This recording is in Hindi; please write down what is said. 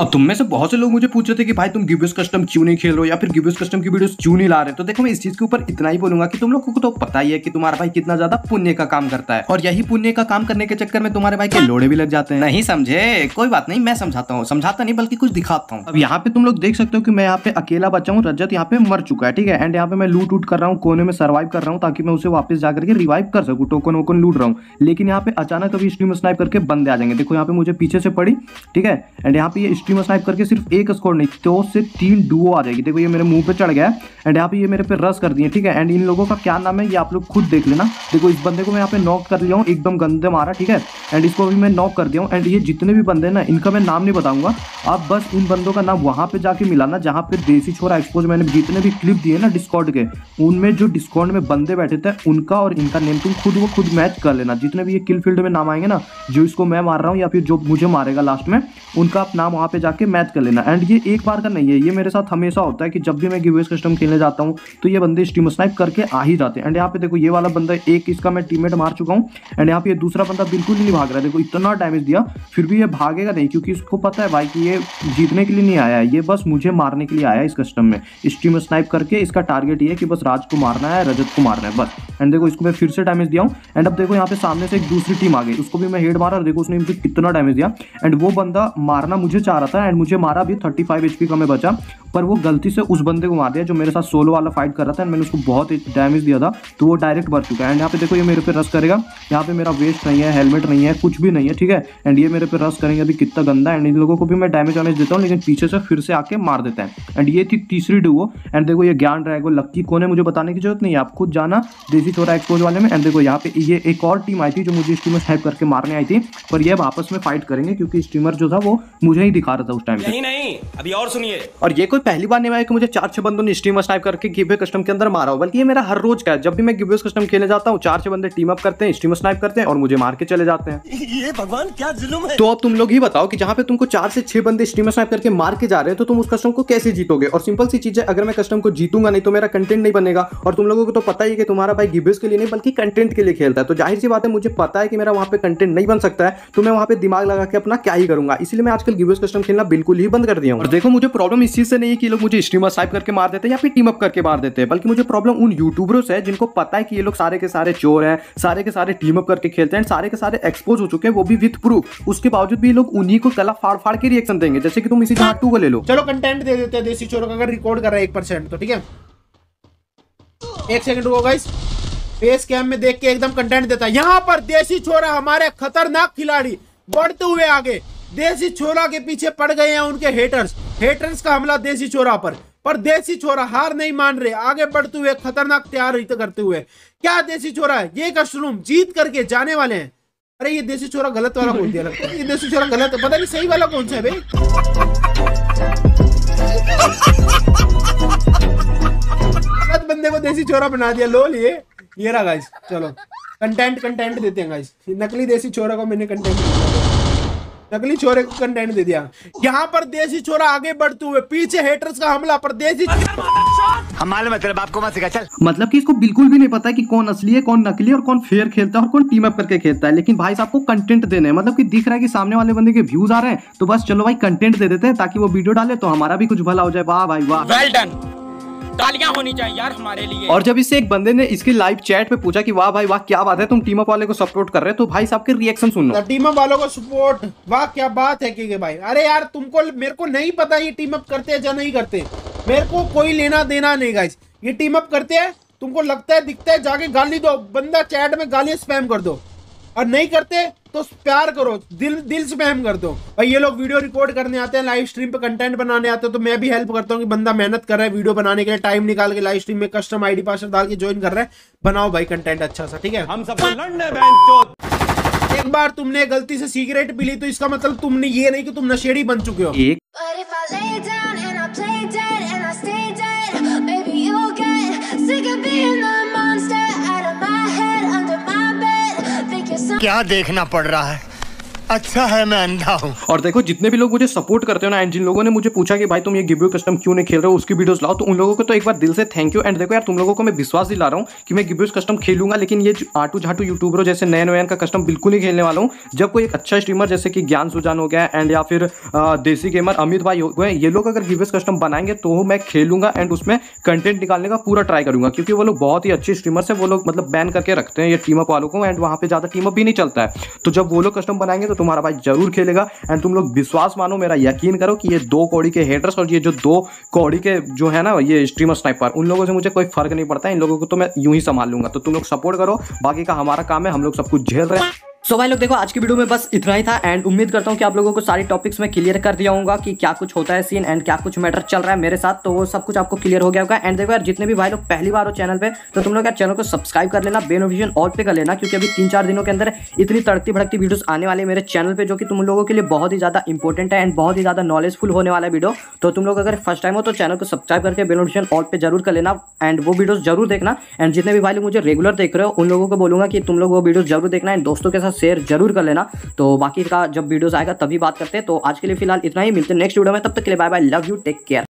अब तुम में से बहुत से लोग मुझे पूछ रहे थे कि भाई तुम गिब्स कस्टम क्यों नहीं खेल रहे हो या फिर गिब्स कस्टम की वीडियोस क्यों नहीं ला रहे। तो देखो मैं इस चीज के ऊपर इतना ही बोलूंगा कि तुम लोगों को तो पता ही है कि तुम्हारा भाई कितना ज्यादा पुण्य का काम करता है और यही पुण्य का काम करने के चक्कर में तुम्हारे भाई के लोड़े भी लग जाते हैं। नहीं समझे, कोई बात नहीं, मैं समझाता हूँ, समझाता नहीं बल्कि कुछ दिखाता हूँ। अब यहाँ पे तुम लोग देख सकते हो कि मैं यहाँ पे अकेला बचा हूँ, रजत यहाँ पे मर चुका है, ठीक है। एंड यहाँ पे मैं लूट उट कर रहा हूँ, कोने में सर्वाइव कर रहा हूँ ताकि मैं उसे वापस जाकर के रिवाइव कर सकूँ, टोकन वोकन लूट रहा हूँ। लेकिन यहाँ पे अचानक अभी स्ट्रीम स्नाइप करके बंदे आ जाएंगे। देखो यहाँ पे मुझे पीछे से पड़ी, ठीक है। एंड यहाँ पे स्ट्रीम स्नाइप करके सिर्फ एक स्क्वाड नहीं, 2 से 3 डुओ आ जाएगी। देखो ये मेरे मुंह पे चढ़ गया है एंड यहाँ पे ये मेरे पे रस कर दिए, ठीक है। एंड इन लोगों का क्या नाम है ये आप लोग खुद देख लेना। देखो इस बंदे को मैं यहाँ पे नॉक कर लिया हूँ, एकदम गंदे मारा, ठीक है। एंड इसको भी मैं नॉक कर दिया हूँ। एंड ये जितने भी बंदे ना, इनका मैं नाम नहीं बताऊंगा, आप बस इन बंदों का नाम वहाँ पे जाके मिलाना जहाँ पे देसी छोरा एक्सपोज मैंने जितने भी क्लिप दिए ना डिस्कॉर्ड के, उनमें जो डिस्कॉर्ड में बंदे बैठे थे उनका और इनका नेम तुम खुद वो खुद मैच कर लेना। जितने भी ये किल फील्ड में नाम आएंगे ना, जो इसको मैं मार रहा हूँ या फिर जो मुझे मारेगा लास्ट में, उनका आप नाम वहाँ पे जाके मैच कर लेना। एंड ये एक बार का नहीं है, ये मेरे साथ हमेशा होता है कि जब भी मैं गिवअवेज कस्टम खेलने जाता हूँ तो ये बंदे स्टीम स्नाइप करके आ ही जाते हैं। एंड यहाँ पे देखो ये वाला बंदा एक इसका मैं टीममेट मार चुका हूँ। एंड यहाँ पे दूसरा बंदा बिल्कुल नहीं भाग रहा है, देखो इतना डैमेज दिया फिर भी ये भागेगा नहीं क्योंकि इसको पता है भाई कि ये जीतने के लिए नहीं आया है, ये बस मुझे मारने के लिए आया है। इस कस्टम में स्टीम स्नाइप करके इसका टारगेट ये है कि बस राज को मारना है, रजत को मारना है, बस। एंड देखो इसको मैं फिर से डैमेज दिया हूँ। एंड अब देखो यहाँ पे सामने से एक दूसरी टीम आ गई, उसको भी मैं हेड मारा, देखो उसने मुझे कितना डैमेज दिया। एंड वो बंदा मारना मुझे चाह रहा था एंड मुझे मारा भी, 35 HP का मैं बचा, पर वो गलती से उस बंदे को मार दिया जो मेरे साथ सोलो वाला फाइट कर रहा था। एंड मैंने उसको बहुत डैमेज दिया था तो वो डायरेक्ट मर चुका है। एंड यहाँ पे देखो ये मेरे पे रस करेगा, यहाँ पे मेरा वेस्ट नहीं है, हेलमेट नहीं है, कुछ भी नहीं है, ठीक है। एंड ये मेरे पे रस करेंगे अभी, कितना गंदा। एंड इन लोगों को भी मैं डैमेज वैमेज देता हूँ लेकिन पीछे से फिर से आके मार देते हैं। एंड ये थी तीसरी डुओ। एंड देखो ये ज्ञान ड्रैगो लक्की कौन है मुझे बताने की जरूरत नहीं है, आप खुद जाना देसी छोरा एक्सपोज वाले में। एंड देखो यहाँ पे ये एक और टीम आई थी जो मुझे स्ट्रीमर हैक करके मारने आई थी, पर यह आपस में फाइट करेंगे क्योंकि स्ट्रीमर जो था वो मुझे ही दिखा रहा था उस टाइम। नहीं अभी और सुनिए। और ये कोई पहली बार नहीं आया कि मुझे 4-6 बंदों ने स्ट्रीमर स्नाइप करके गिवअवे कस्टम के अंदर मारा हो, बल्कि ये मेरा हर रोज का है। जब भी मैं गिवअवे कस्टम खेलने जाता हूँ 4-6 बंदे टीम अप करते हैं, स्ट्रीमर स्नाइप करते हैं और मुझे मार के चले जाते हैं। ये भगवान क्या जुल्म है। तो अब तुम लोग ही बताओ कि जहाँ पे तुमको 4 से 6 बंदे स्ट्रीमर स्नाइप करके मार के जा रहे हैं तो तुम उस कस्टम को कैसे जीतोगे। और सिंपल सी चीज है, अगर मैं कस्टम को जीतूंगा नहीं तो मेरा कंटेंट नहीं बनेगा। और तुम लोगों को तो पता ही है कि तुम्हारा भाई गिवअवे के लिए नहीं बल्कि कंटेंट के लिए खेलता है। तो जाहिर सी बात है मुझे पता है कि मेरा वहाँ पे कंटेंट नहीं बन सकता है तो मैं वहाँ पे दिमाग लगा के अपना क्या ही करूंगा, इसलिए मैं आजकल गिवअवे कस्टम खेलना बिल्कुल ही बंद कर दिया हूँ। और देखो मुझे प्रॉब्लम इस चीज से नहीं है कि लोग मुझे स्ट्रीमर स्नाइप करके मार देते हैं या फिर टीम अप करके मार देते हैं, बल्कि मुझे प्रॉब्लम उन यूट्यूबरों से है जिनको पता है कि ये लोग सारे के सारे चोर हैं, सारे के सारे टीम अप करके खेलते हैं, सारे के सारे एक्सपोज हो चुके हैं, वो भी विथ प्रूफ। उसके बावजूद भी लोग उन्हीं को गला फाड़ फाड़ के रिएक्शन देंगे। जैसे कि तुम इसी जहाँ 2 को ले लो, चलो कंटेंट दे देते हैं देसी चोरों का, अगर रिकॉर्ड कर रहा है 1%, तो ठीक है। 1 सेकंड होगा, इस फेस कैम में देख के एकदम कंटेंट देता है। यहाँ पर देसी चोरा हमारे खतरनाक खिलाड़ी बढ़ते हुए आगे, देसी चोरा के पीछे पड़ गए हैं उनके हेटर्स, हेटर्स का हमला देसी चोरा पर देसी चोरा हार नहीं मान रहे, आगे बढ़ते हुए खतरनाक तैयारी करते हुए। क्या देसी चोरा है ये कस्टम जीत करके जाने वाले हैं। अरे ये देसी चोरा गलत वाला बोल दिया लगता है, ये देसी चोरा गलत है, पता नहीं सही वाला कौन सा है भाई, गलत बंदे को देसी चोरा बना दिया लोल। ये रहा गाइस, चलो कंटेंट देते हैं गाइस। नकली देसी चोरा को मैंने कंटेंट, नकली चोरे को कंटेंट दे दिया। यहाँ पर देसी चोरा आगे बढ़ते हुए, पीछे हेटर्स का हमला पर देसी हमारे मतलब कि इसको बिल्कुल भी नहीं पता है कि कौन असली है, कौन नकली और कौन फेयर खेलता है और कौन टीम अप करके खेलता है। लेकिन भाई साहब को कंटेंट देने, मतलब कि दिख रहा है कि सामने वाले बंदे के व्यूज आ रहे हैं तो बस चलो भाई कंटेंट दे देते हैं ताकि वो वीडियो डाले तो हमारा भी कुछ भला हो जाए। वाह भाई वाह, वेल डन, तालियां होनी चाहिए यार हमारे लिए। और जब इससे एक बंदे ने इसके लाइव चैट पे पूछा कि वाह भाई वाह क्या बात है, तुम टीम अप वाले को सपोर्ट कर रहे हो, तो भाई साहब के रिएक्शन सुनो। टीम अप वालों को सपोर्ट, वाह क्या बात है के भाई। अरे यार तुमको, मेरे को नहीं पता ये टीम अप करते हैं या नहीं करते, मेरे को कोई लेना देना नहीं गाइस। ये टीम अप करते हैं, तुमको लगता है दिखता है जाके गाली दो, बंदा चैट में गाली स्पैम कर दो, और नहीं करते तो प्यार करो, दिल स्पैम कर दो। भाई ये लोग वीडियो रिकॉर्ड करने आते हैं, लाइव स्ट्रीम पे कंटेंट बनाने आते हैं, तो मैं भी हेल्प करता हूँ कि बंदा मेहनत कर रहा है वीडियो बनाने के लिए, टाइम निकाल के लाइव स्ट्रीम में कस्टम आईडी पासवर्ड डाल के ज्वाइन कर रहा है, बनाओ भाई कंटेंट अच्छा सा, ठीक है। हम सब लड़ने बहनचोद। एक बार तुमने गलती से सिगरेट पी ली तो इसका मतलब तुमने ये नहीं कि तुम नशेड़ी बन चुके हो। क्या देखना पड़ रहा है अच्छा है मैं अंधा हूँ। और देखो जितने भी लोग मुझे सपोर्ट करते हो ना, एंड जिन लोगों ने मुझे पूछा कि भाई तुम ये गिबो कस्टम क्यों नहीं खेल रहे हो, उसकी वीडियोस लाओ, तो उन लोगों को तो एक बार दिल से थैंक यू। एंड देखो यार तुम लोगों को मैं विश्वास दिला रहा हूँ कि मैं गिबो कस्टम खेलूंगा, लेकिन ये आटू झाटू यूट्यूबरों जैसे नयन वयन का कस्टम बिल्कुल नहीं खेलने वाला हूँ। जब कोई एक अच्छा स्ट्रीमर जैसे कि ज्ञान सुजान हो गया एंड या फिर देसी गेमर अमित भाई हो गए, ये लोग अगर गिबो कस्टम बनाएंगे तो मैं खेलूंगा एंड उसमें कंटेंट निकालने का पूरा ट्राई करूंगा, क्योंकि वो लोग बहुत ही अच्छे स्ट्रीमर्स है। वो लोग मतलब बैन करके रखते हैं ये टीम अप वालों को, एंड वहाँ पे ज़्यादा टीम अप भी नहीं चलता है। तो जब वो लोग कस्टम बनाएंगे तो तुम्हारा भाई जरूर खेलेगा। एंड तुम लोग विश्वास मानो, मेरा यकीन करो कि ये दो कौड़ी के हेटर्स और ये जो दो कौड़ी के जो है ना ये स्ट्रीमर स्नाइपर, उन लोगों से मुझे कोई फर्क नहीं पड़ता है। इन लोगों को तो मैं यूं ही संभाल लूंगा। तो तुम लोग सपोर्ट करो, बाकी का हमारा काम है, हम लोग सब कुछ झेल रहे हैं। सो भाई लोग देखो आज की वीडियो में बस इतना ही था, एंड उम्मीद करता हूँ कि आप लोगों को सारे टॉपिक्स में क्लियर कर दिया होगा कि क्या कुछ होता है सीन एंड क्या कुछ मैटर चल रहा है मेरे साथ, तो वो सब कुछ आपको क्लियर हो गया होगा। एंड देखो यार जितने भी भाई लोग पहली बार हो चैनल पे, तो तुम लोग यार चैनल को सब्सक्राइब कर लेना, बेल नोटिफिकेशन ऑल पे कर लेना, क्योंकि अभी 3-4 दिनों के अंदर इतनी तड़कती भड़कती वीडियोस आने वाले मेरे चैनल पर, जो कि तुम लोगों के लिए बहुत ही ज़्यादा इंपॉर्टेंट है एंड बहुत ही ज़्यादा नॉलेजफुल होने वाला वीडियो। तो तुम लोग अगर फर्स्ट टाइम हो तो चैनल को सब्सक्राइब करके बेल नोटिफिकेशन ऑल पे जरूर कर लेना, एंड वो वीडियोज़ जरूर देखना। एंड जितने भी भाई लोग मुझे रेगुलर देख रहे हो उन लोगों को बोलूँगा कि तुम लोग वो वीडियो जरूर देखना, एंड दोस्तों के साथ शेयर जरूर कर लेना। तो बाकी का जब वीडियोस आएगा तभी बात करते हैं। तो आज के लिए फिलहाल इतना ही, मिलते हैं नेक्स्ट वीडियो में, तब तक के लिए bye bye, love you, take care.